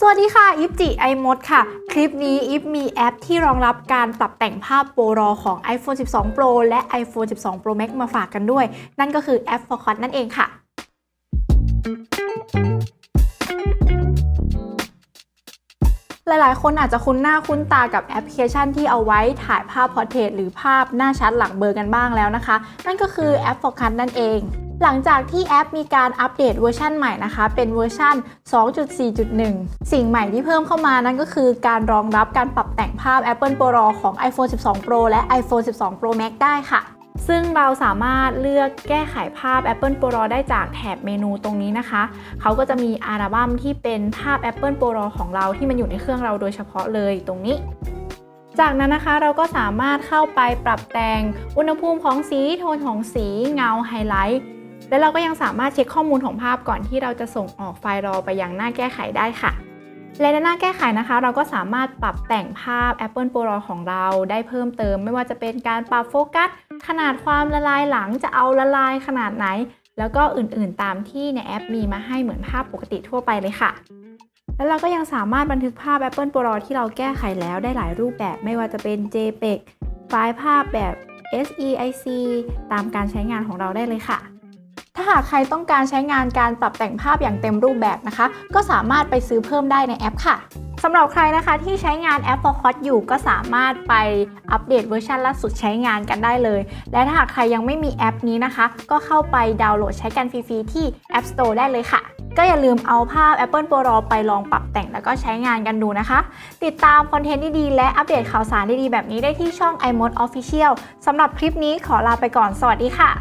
สวัสดีค่ะอิฟจิ iMoD ค่ะคลิปนี้อิฟมีแอปที่รองรับการปรับแต่งภาพ ProRAW ของ iPhone 12 Pro และ iPhone 12 Pro Max มาฝากกันด้วยนั่นก็คือแอป Focos นั่นเองค่ะหลายๆคนอาจจะคุ้นหน้าคุ้นตากับแอปพลิเคชันที่เอาไว้ถ่ายภาพพอร์เทรตหรือภาพหน้าชัดหลังเบลอกันบ้างแล้วนะคะนั่นก็คือแอป Focos นั่นเองหลังจากที่แอปมีการอัปเดตเวอร์ชันใหม่นะคะเป็นเวอร์ชัน 2.4.1 สิ่งใหม่ที่เพิ่มเข้ามานั่นก็คือการรองรับการปรับแต่งภาพ Apple ProRAW ของ iPhone 12 Pro และ iPhone 12 Pro Max ได้ค่ะซึ่งเราสามารถเลือกแก้ไขภาพ Apple ProRAW ได้จากแถบเมนูตรงนี้นะคะเขาก็จะมีอัลบั้มที่เป็นภาพ Apple ProRAW ของเราที่มันอยู่ในเครื่องเราโดยเฉพาะเลยตรงนี้จากนั้นนะคะเราก็สามารถเข้าไปปรับแต่งอุณหภูมิของสีโทนของสีเงาไฮไลท์และเราก็ยังสามารถเช็คข้อมูลของภาพก่อนที่เราจะส่งออกไฟล์รอไปยังหน้าแก้ไขได้ค่ะและในหน้าแก้ไขนะคะเราก็สามารถปรับแต่งภาพ Apple ProRAW ของเราได้เพิ่มเติมไม่ว่าจะเป็นการปรับโฟกัสขนาดความละลายหลังจะเอาละลายขนาดไหนแล้วก็อื่นๆตามที่ในแอปมีมาให้เหมือนภาพปกติทั่วไปเลยค่ะแล้วเราก็ยังสามารถบันทึกภาพ Apple ProRAW ที่เราแก้ไขแล้วได้หลายรูปแบบไม่ว่าจะเป็น JPEG ไฟล์ภาพแบบ SEIC ตามการใช้งานของเราได้เลยค่ะถ้าหากใครต้องการใช้งานการปรับแต่งภาพอย่างเต็มรูปแบบนะคะก็สามารถไปซื้อเพิ่มได้ในแอปค่ะสำหรับใครนะคะที่ใช้งานแอป Focos อยู่ก็สามารถไปอัปเดตเวอร์ชันล่าสุดใช้งานกันได้เลยและถ้าหากใครยังไม่มีแอปนี้นะคะก็เข้าไปดาวน์โหลดใช้กันฟรีๆที่ App Store ได้เลยค่ะก็อย่าลืมเอาภาพ Apple ProRAW ไปลองปรับแต่งแล้วก็ใช้งานกันดูนะคะติดตามคอนเทนต์ดีๆและอัปเดตข่าวสารดีๆแบบนี้ได้ที่ช่อง iMoD Official สำหรับคลิปนี้ขอลาไปก่อนสวัสดีค่ะ